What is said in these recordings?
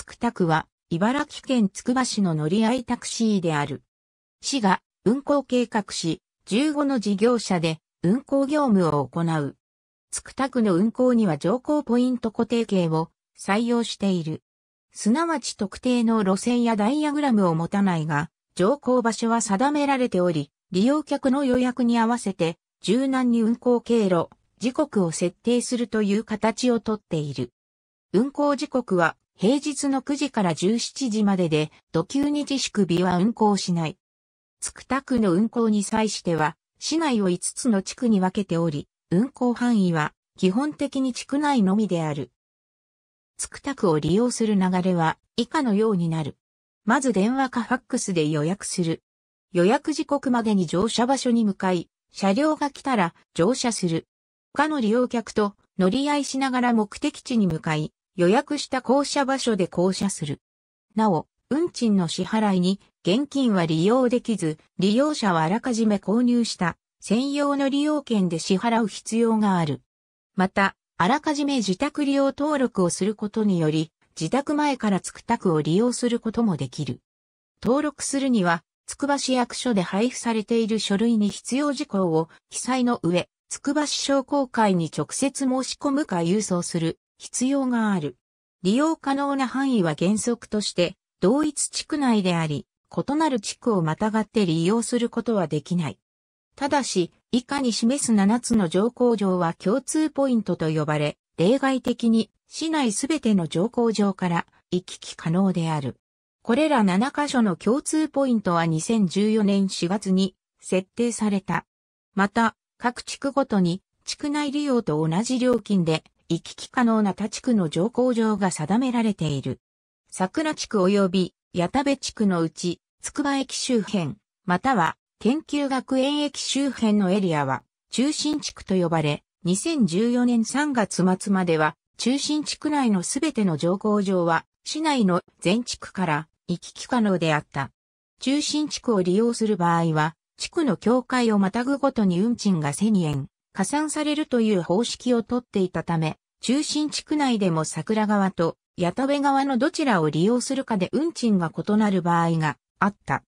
つくたくは、茨城県つくば市の乗り合いタクシーである。市が運行計画し、15の事業者で運行業務を行う。つくたくの運行には乗降ポイント固定系を採用している。すなわち特定の路線やダイヤグラムを持たないが、乗降場所は定められており、利用客の予約に合わせて柔軟に運行経路、時刻を設定するという形をとっている。運行時刻は平日の9時から17時までで、土休日祝日は運行しない。つくたくの運行に際しては、市内を5つの地区に分けており、運行範囲は基本的に地区内のみである。つくたくを利用する流れは以下のようになる。まず電話かファックスで予約する。予約時刻までに乗車場所に向かい、車両が来たら乗車する。他の利用客と乗り合いしながら目的地に向かい、予約した降車場所で降車する。なお、運賃の支払いに現金は利用できず、利用者はあらかじめ購入した専用の利用券で支払う必要がある。また、あらかじめ自宅利用登録をすることにより、自宅前からつくたくを利用することもできる。登録するには、つくば市役所で配布されている書類に必要事項を記載の上、つくば市商工会に直接申し込むか郵送する必要がある。利用可能な範囲は原則として同一地区内であり、異なる地区をまたがって利用することはできない。ただし、以下に示す7つの乗降場は共通ポイントと呼ばれ、例外的に市内すべての乗降場から行き来可能である。これら7カ所の共通ポイントは2014年4月に設定された。また、各地区ごとに地区内利用と同じ料金で行き来可能な他地区の乗降場が定められている。桜地区及び矢田部地区のうち、つくば駅周辺、または研究学園駅周辺のエリアは中心地区と呼ばれ、2014年3月末までは中心地区内のすべての乗降場は市内の全地区から行き来可能であった。中心地区を利用する場合は、地区の境界をまたぐごとに運賃が1,000円加算されるという方式をとっていたため、中心地区内でも桜側と矢田部側のどちらを利用するかで運賃が異なる場合があった。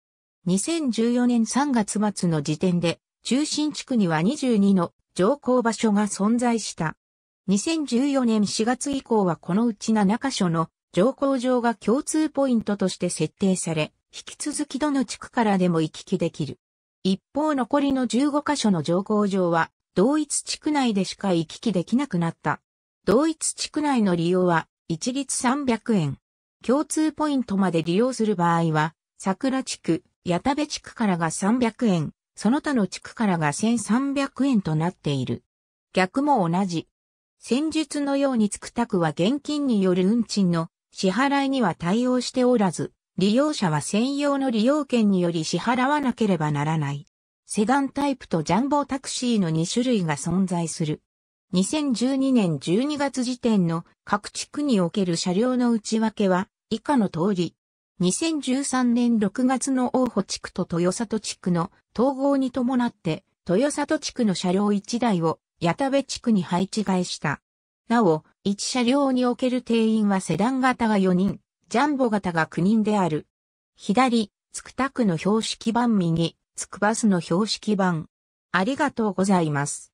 2014年3月末の時点で、中心地区には22の乗降場所が存在した。2014年4月以降はこのうち7カ所の乗降場が共通ポイントとして設定され、引き続きどの地区からでも行き来できる。一方残りの15カ所の乗降場は同一地区内でしか行き来できなくなった。同一地区内の利用は一律300円。共通ポイントまで利用する場合は桜地区、矢田部地区からが300円、その他の地区からが1,300円となっている。逆も同じ。先述のようにつくたくは現金による運賃の支払いには対応しておらず、利用者は専用の利用券により支払わなければならない。セダンタイプとジャンボタクシーの2種類が存在する。2012年12月時点の各地区における車両の内訳は以下の通り。2013年6月の大穂地区と豊里地区の統合に伴って、豊里地区の車両1台を矢田部地区に配置替えした。なお、1車両における定員はセダン型が4人。ジャンボ型が9人である。左、つくたくの標識板右、つくば市の標識板。ありがとうございます。